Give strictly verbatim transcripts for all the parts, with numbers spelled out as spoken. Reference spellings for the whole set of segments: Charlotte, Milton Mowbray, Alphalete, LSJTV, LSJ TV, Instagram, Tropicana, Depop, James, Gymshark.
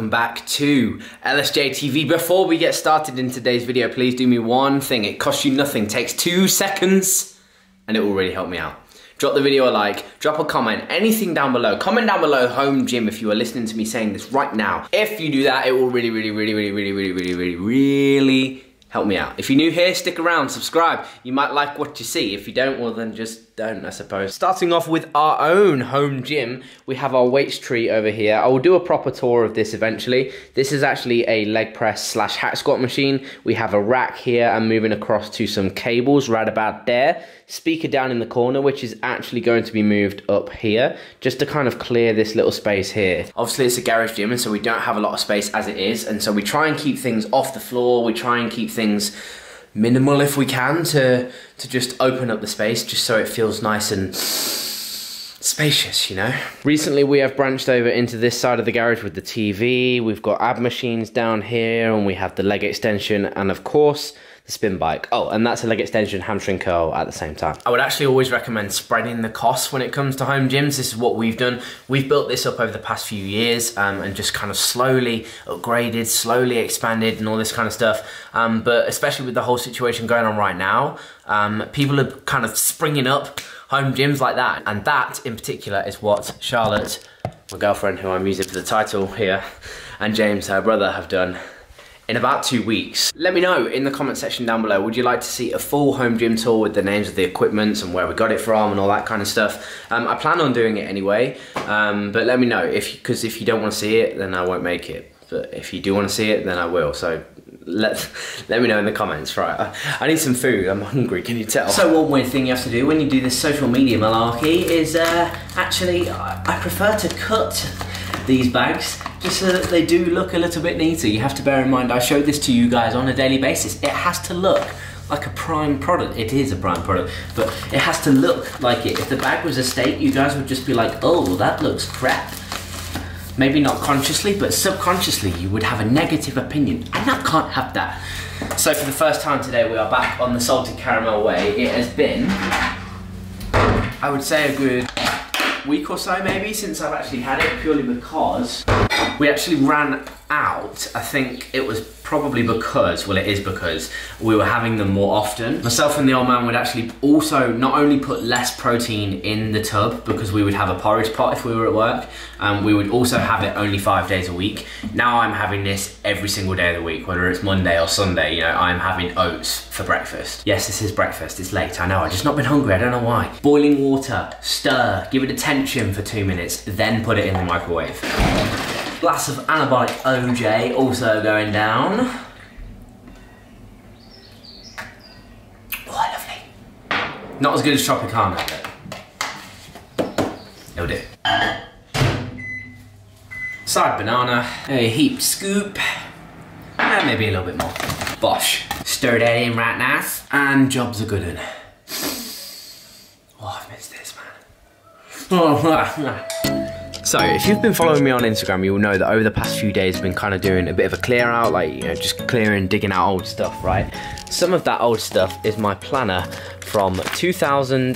welcome back to L S J T V. Before we get started in today's video, please do me one thing. It costs you nothing, takes two seconds, and it will really help me out. Drop the video a like, drop a comment, anything down below. Comment down below home gym if you are listening to me saying this right now. If you do that, it will really, really, really, really, really, really, really, really, really help me out. If you're new here, stick around, subscribe. You might like what you see. If you don't, well then just don't, I suppose. Starting off with our own home gym, we have our weights tree over here. I will do a proper tour of this eventually. This is actually a leg press slash hack squat machine. We have a rack here and moving across to some cables right about there. Speaker down in the corner, which is actually going to be moved up here just to kind of clear this little space here. Obviously it's a garage gym and so we don't have a lot of space as it is, and so we try and keep things off the floor. We try and keep things minimal if we can to to just open up the space just so it feels nice and spacious, you know. Recently we have branched over into this side of the garage with the T V. We've got ab machines down here and we have the leg extension and of course the spin bike. Oh, and that's a leg extension, hamstring curl at the same time. I would actually always recommend spreading the costs when it comes to home gyms. This is what we've done. We've built this up over the past few years um, and just kind of slowly upgraded, slowly expanded and all this kind of stuff. Um, but especially with the whole situation going on right now, um, people are kind of springing up home gyms like that, and that in particular is what Charlotte, my girlfriend who I'm using for the title here, and James, her brother, have done in about two weeks. Let me know in the comment section down below, would you like to see a full home gym tour with the names of the equipment and where we got it from and all that kind of stuff? Um, I plan on doing it anyway, um, but let me know, if because if you don't want to see it, then I won't make it. But if you do want to see it, then I will. So let let me know in the comments. Right, I, I need some food. I'm hungry. Can you tell? So one weird thing you have to do when you do this social media malarkey is uh, actually I, I prefer to cut these bags just so that they do look a little bit neater. You have to bear in mind I show this to you guys on a daily basis. It has to look like a prime product. It is a prime product, but it has to look like it. If the bag was a steak, you guys would just be like, oh, that looks crap. Maybe not consciously, but subconsciously you would have a negative opinion, and I can't have that. So for the first time today we are back on the salted caramel way. It has been, I would say, a good week or so maybe since I've actually had it, purely because we actually ran out. I think it was probably because, well it is because, we were having them more often. Myself and the old man would actually also not only put less protein in the tub because we would have a porridge pot if we were at work, um, we would also have it only five days a week. Now I'm having this every single day of the week, whether it's Monday or Sunday, you know, I'm having oats for breakfast. Yes, this is breakfast, it's late, I know, I've just not been hungry, I don't know why. Boiling water, stir, give it a tension for two minutes, then put it in the microwave. Glass of anabolic O J also going down. Oh, lovely. Not as good as Tropicana, but it'll do. Side banana, a heap scoop, and maybe a little bit more. Bosh. Stir that in right now, and job's a good one. Oh, I've missed this, man. Oh, so if you've been following me on Instagram, you will know that over the past few days I've been kind of doing a bit of a clear out, like, you know, just clearing, digging out old stuff, right? Some of that old stuff is my planner from two thousand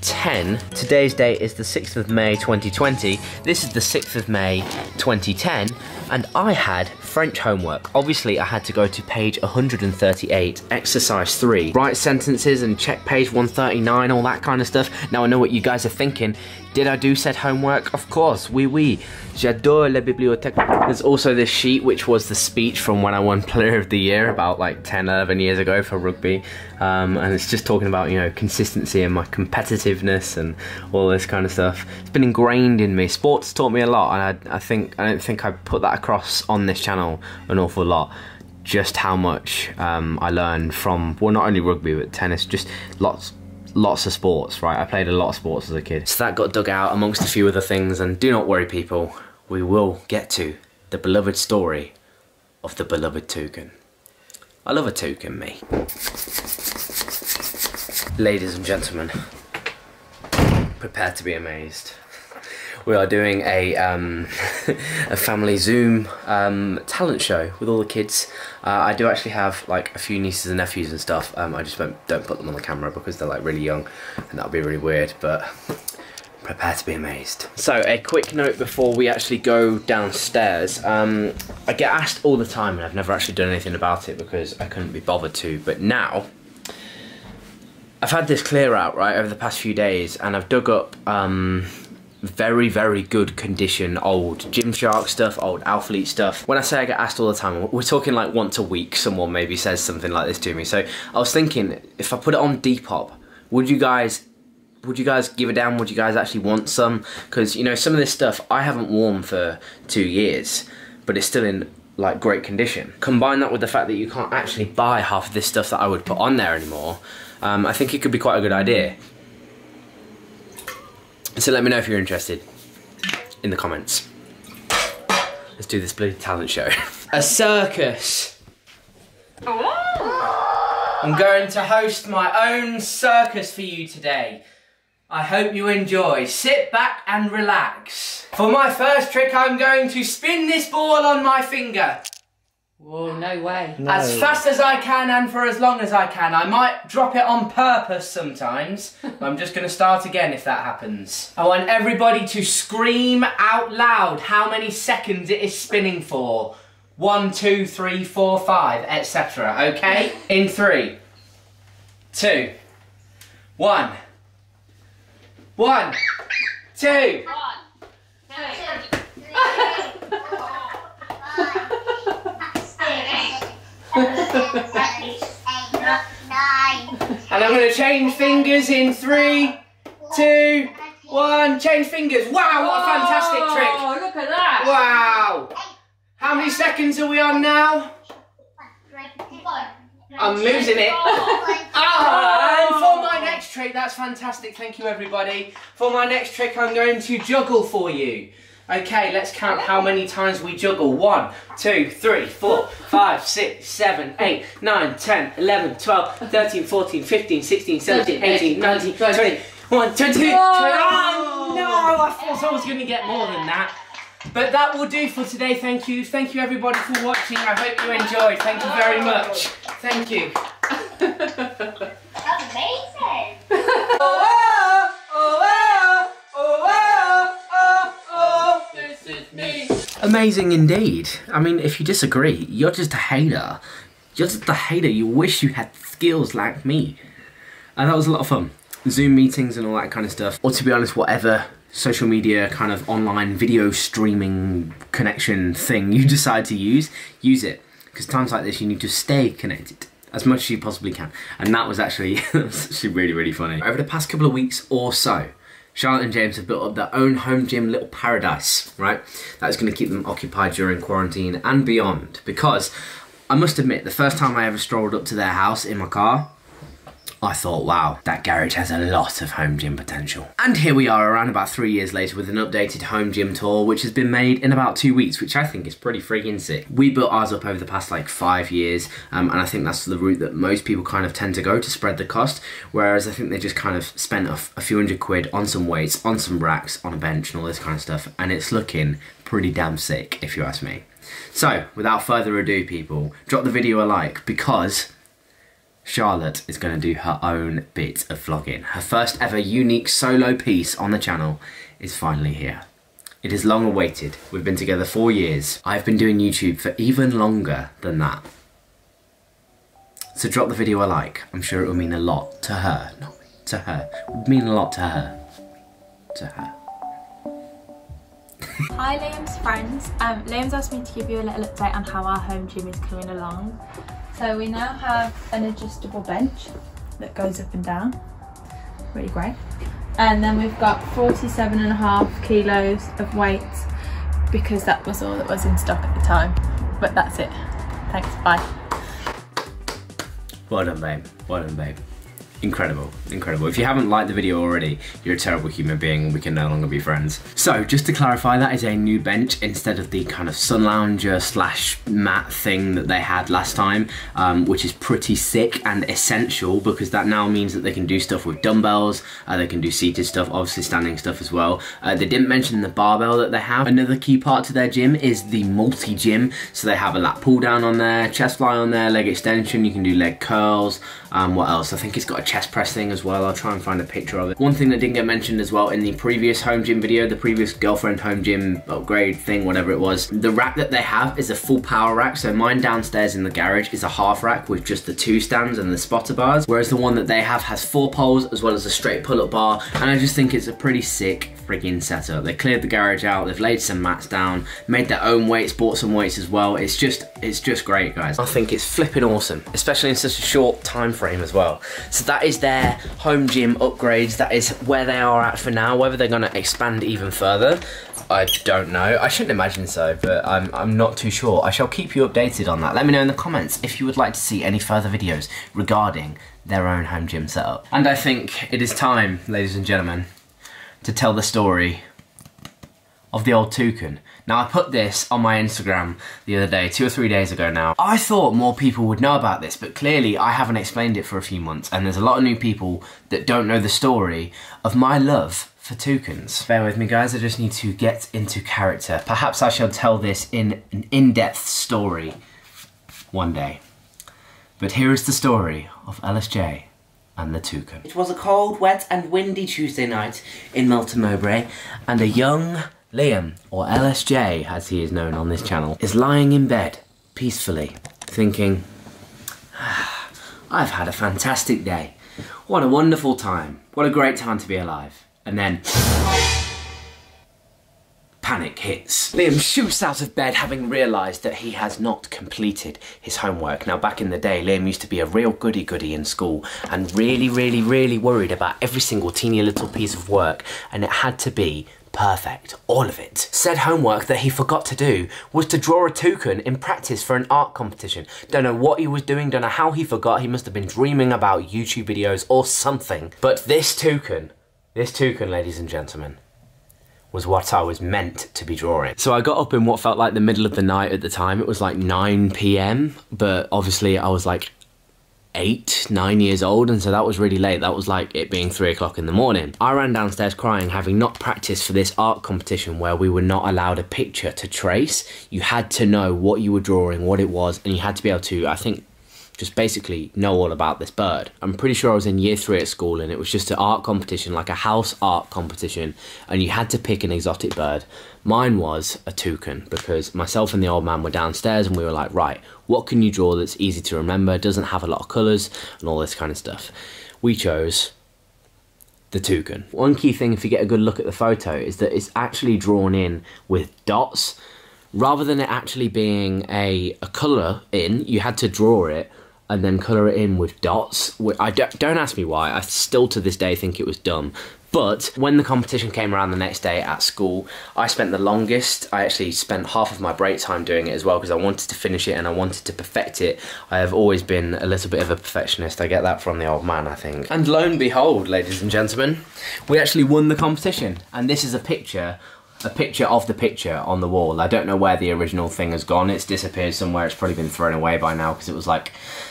ten. Today's date is the sixth of May twenty twenty. This is the sixth of May twenty ten, and I had French homework. Obviously I had to go to page one hundred thirty-eight, exercise three, write sentences and check page one thirty-nine, all that kind of stuff. Now I know what you guys are thinking. Did I do said homework? Of course, oui, oui. J'adore la bibliothèque. There's also this sheet, which was the speech from when I won Player of the Year about like ten, eleven years ago for rugby. Um, and it's just talking about, you know, consistency and my competitiveness and all this kind of stuff. It's been ingrained in me. Sports taught me a lot, and I, I think I don't think I put that across on this channel an awful lot. Just how much um, I learned from, well, not only rugby, but tennis, just lots Lots of sports, right? I played a lot of sports as a kid. So that got dug out amongst a few other things, and do not worry people, we will get to the beloved story of the beloved toucan. I love a toucan, me. Ladies and gentlemen, prepare to be amazed. We are doing a, um, a family Zoom um, talent show with all the kids. Uh, I do actually have like a few nieces and nephews and stuff. Um, I just don't, don't put them on the camera because they're like really young and that would be really weird, but prepare to be amazed. So a quick note before we actually go downstairs. Um, I get asked all the time and I've never actually done anything about it because I couldn't be bothered to, but now I've had this clear out right over the past few days and I've dug up um, very, very good condition old Gymshark stuff, old Alphalete stuff. When I say I get asked all the time, we're talking like once a week someone maybe says something like this to me. So I was thinking, if I put it on Depop, would you guys would you guys give a damn? Would you guys actually want some? Because, you know, some of this stuff I haven't worn for two years, but it's still in like great condition. Combine that with the fact that you can't actually buy half of this stuff that I would put on there anymore, um, I think it could be quite a good idea. So let me know if you're interested in the comments. Let's do this bloody talent show. A circus. Ooh. I'm going to host my own circus for you today. I hope you enjoy. Sit back and relax. For my first trick, I'm going to spin this ball on my finger. Whoa, no way. No. As fast as I can and for as long as I can. I might drop it on purpose sometimes. I'm just going to start again if that happens. I want everybody to scream out loud how many seconds it is spinning for. One, two, three, four, five, et cetera. Okay? In three, two, one. One, two. One, two, three, four, five. And I'm going to change fingers in three, two, one. Change fingers. Wow, what a fantastic trick. Oh, look at that. Wow. How many seconds are we on now? I'm losing it. Oh, and for my next trick, that's fantastic. Thank you, everybody. For my next trick, I'm going to juggle for you. Okay, let's count how many times we juggle. One, two, three, four, five, six, seven, eight, nine, ten, eleven, twelve, thirteen, fourteen, fifteen, sixteen, seventeen, eighteen, nineteen, twenty, twenty-one, twenty-two, twenty-three. Oh no, I thought I was going to get more than that. But that will do for today. Thank you. Thank you, everybody, for watching. I hope you enjoyed. Thank you very much. Thank you. That's amazing. Oh, oh, oh, oh, oh. Amazing indeed. I mean, if you disagree, you're just a hater. You're just a hater. You wish you had skills like me. And that was a lot of fun. Zoom meetings and all that kind of stuff. Or to be honest, whatever social media kind of online video streaming connection thing you decide to use, use it. Because times like this, you need to stay connected as much as you possibly can. And that was actually, that was actually really, really funny. Over the past couple of weeks or so, Charlotte and James have built up their own home gym little paradise, right? That's going to keep them occupied during quarantine and beyond, because I must admit, the first time I ever strolled up to their house in my car, I thought, wow, that garage has a lot of home gym potential. And here we are around about three years later with an updated home gym tour, which has been made in about two weeks, which I think is pretty freaking sick. We built ours up over the past like five years, um, and I think that's the route that most people kind of tend to go to spread the cost, whereas I think they just kind of spent a, a few hundred quid on some weights, on some racks, on a bench and all this kind of stuff, and it's looking pretty damn sick, if you ask me. So, without further ado, people, drop the video a like, because Charlotte is going to do her own bit of vlogging. Her first ever unique solo piece on the channel is finally here. It is long awaited. We've been together four years. I've been doing YouTube for even longer than that. So drop the video a like. I'm sure it will mean a lot to her. Not me, to her. It would mean a lot to her. To her. Hi Liam's friends. Um, Liam's asked me to give you a little update on how our home gym is coming along. So we now have an adjustable bench that goes up and down, really great. And then we've got forty-seven and a half kilos of weight because that was all that was in stock at the time. But that's it. Thanks, bye. Well done, babe. Well done, babe. Incredible, incredible. If you haven't liked the video already, you're a terrible human being and we can no longer be friends. So just to clarify, that is a new bench instead of the kind of sun lounger slash mat thing that they had last time, um, which is pretty sick and essential because that now means that they can do stuff with dumbbells, uh, they can do seated stuff, obviously standing stuff as well. Uh, they didn't mention the barbell that they have. Another key part to their gym is the multi-gym. So they have a lat pull down on there, chest fly on there, leg extension, you can do leg curls, um, what else? I think it's got a chest press thing as well. I'll try and find a picture of it. One thing that didn't get mentioned as well in the previous home gym video, the previous girlfriend home gym upgrade thing, whatever it was, the rack that they have is a full power rack. So mine downstairs in the garage is a half rack with just the two stands and the spotter bars, whereas the one that they have has four poles as well as a straight pull-up bar. And I just think it's a pretty sick freaking setup. They cleared the garage out, they've laid some mats down, made their own weights, bought some weights as well. It's just, it's just great, guys. I think it's flipping awesome, especially in such a short time frame as well. So that is their home gym upgrades. That is where they are at for now. Whether they're going to expand even further, I don't know. I shouldn't imagine so, but I'm, I'm not too sure. I shall keep you updated on that. Let me know in the comments if you would like to see any further videos regarding their own home gym setup. And I think it is time, ladies and gentlemen, to tell the story of the old toucan. Now, I put this on my Instagram the other day, two or three days ago now. I thought more people would know about this, but clearly I haven't explained it for a few months, and there's a lot of new people that don't know the story of my love for toucans. Bear with me, guys, I just need to get into character. Perhaps I shall tell this in an in-depth story one day. But here is the story of L S J and the toucan. It was a cold, wet and windy Tuesday night in Milton Mowbray, and a young Liam, or L S J as he is known on this channel, is lying in bed, peacefully, thinking, ah, I've had a fantastic day. What a wonderful time. What a great time to be alive. And then panic hits. Liam shoots out of bed, having realised that he has not completed his homework. Now, back in the day, Liam used to be a real goody-goody in school and really, really, really worried about every single teeny little piece of work, and it had to be perfect, all of it. Said homework that he forgot to do was to draw a toucan in practice for an art competition. Don't know what he was doing, don't know how he forgot. He must have been dreaming about YouTube videos or something. But this toucan, this toucan, ladies and gentlemen, was what I was meant to be drawing. So I got up in what felt like the middle of the night at the time. It was like nine p m, but obviously I was like eight, nine years old, and so that was really late. That was like it being three o'clock in the morning. I ran downstairs crying, having not practiced for this art competition where we were not allowed a picture to trace. You had to know what you were drawing, what it was, and you had to be able to, I think, just basically know all about this bird. I'm pretty sure I was in year three at school, and it was just an art competition, like a house art competition, and you had to pick an exotic bird. Mine was a toucan, because myself and the old man were downstairs and we were like, right, what can you draw that's easy to remember, doesn't have a lot of colours, and all this kind of stuff. We chose the toucan. One key thing, if you get a good look at the photo, is that it's actually drawn in with dots. Rather than it actually being a, a colour in, you had to draw it and then colour it in with dots. I don't, don't ask me why, I still to this day think it was dumb. But when the competition came around the next day at school, I spent the longest, I actually spent half of my break time doing it as well, because I wanted to finish it and I wanted to perfect it. I have always been a little bit of a perfectionist. I get that from the old man, I think. And lo and behold, ladies and gentlemen, we actually won the competition. And this is a picture A picture of the picture on the wall. I don't know where the original thing has gone. It's disappeared somewhere. It's probably been thrown away by now because it was like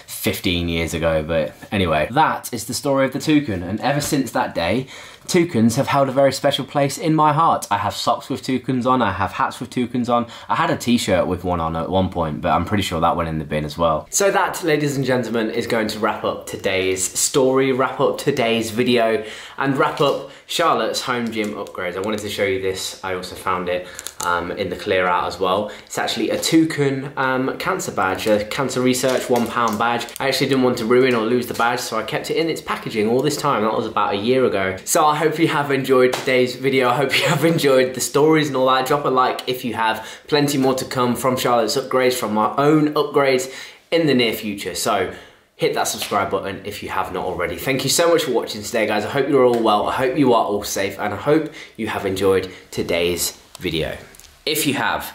fifteen years ago. But anyway, that is the story of the toucan. And ever since that day, toucans have held a very special place in my heart. I have socks with toucans on. I have hats with toucans on. I had a t-shirt with one on at one point, but I'm pretty sure that went in the bin as well. So that, ladies and gentlemen, is going to wrap up today's story, wrap up today's video, and wrap up Charlotte's home gym upgrades. I wanted to show you this. I also found it um, in the clear out as well. It's actually a toucan um, cancer badge, a cancer research one pound badge. I actually didn't want to ruin or lose the badge, so I kept it in its packaging all this time. That was about a year ago. So I I hope you have enjoyed today's video. I hope you have enjoyed the stories and all that. Drop a like if you have. Plenty more to come from Charlotte's upgrades, from our own upgrades in the near future. So hit that subscribe button if you have not already. Thank you so much for watching today, guys. I hope you're all well. I hope you are all safe, and I hope you have enjoyed today's video. If you have,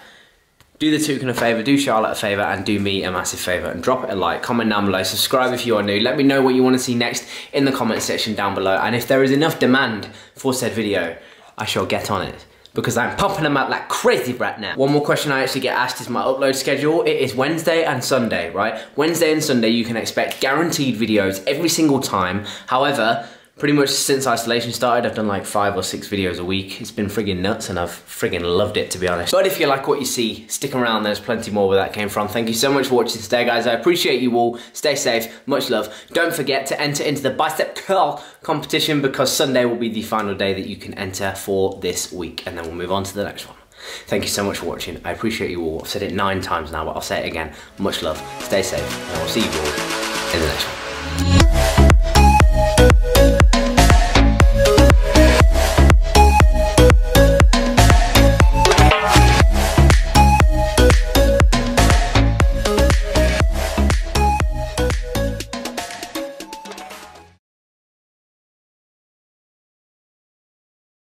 do the toucan a favour, do Charlotte a favour, and do me a massive favour, and drop it a like, comment down below, subscribe if you are new, let me know what you want to see next in the comment section down below, and if there is enough demand for said video, I shall get on it, because I'm pumping them out like crazy right now. One more question I actually get asked is my upload schedule. It is Wednesday and Sunday, right? Wednesday and Sunday you can expect guaranteed videos every single time. However, Pretty much since isolation started, I've done like five or six videos a week. It's been friggin' nuts and I've friggin' loved it, to be honest. But if you like what you see, stick around, there's plenty more where that came from. Thank you so much for watching today, guys. I appreciate you all. Stay safe, much love. Don't forget to enter into the bicep curl competition because Sunday will be the final day that you can enter for this week. And then we'll move on to the next one. Thank you so much for watching. I appreciate you all. I've said it nine times now, but I'll say it again. Much love, stay safe, and I'll see you all in the next one.